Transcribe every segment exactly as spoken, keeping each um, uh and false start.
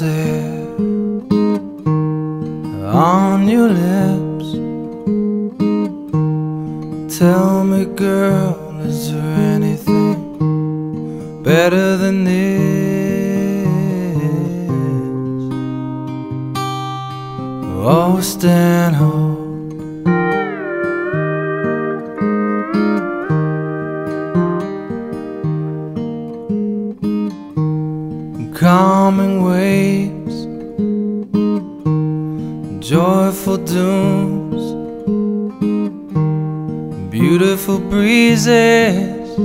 it on your lips. Tell me, girl, is there anything better than this? Oh, Stanhope, calming waves, joyful dooms, beautiful breezes,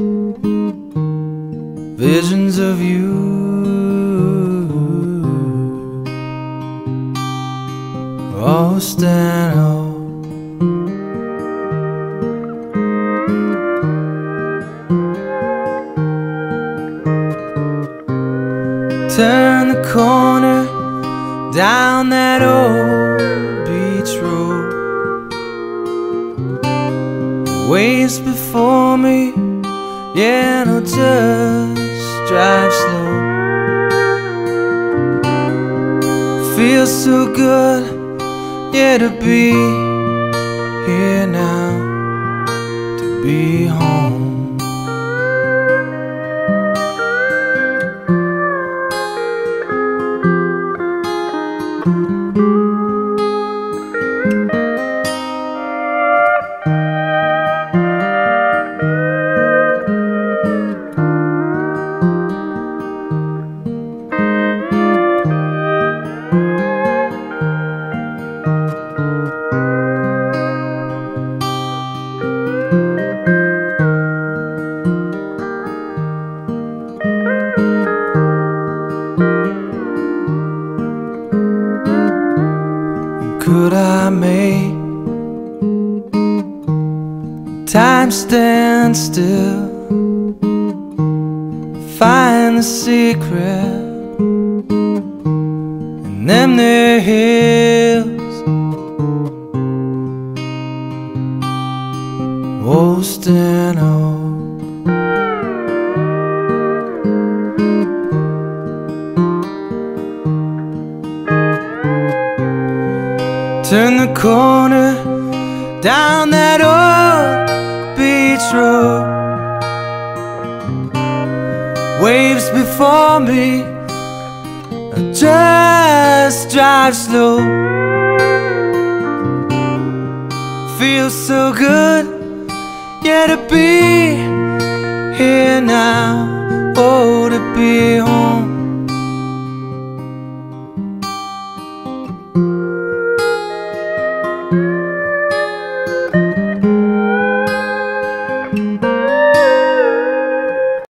visions of you. Oh, Stanhope, turn the corner down that old beach road. Waves before me, yeah, no, just drive slow. Feels so good, yeah, to be here now, to be home. Could I make time stand still, find the secret in them there hills? Oh, Stanhope, turn the corner down that old beach road. Waves before me, just drive slow. Feels so good, yeah, to be here now,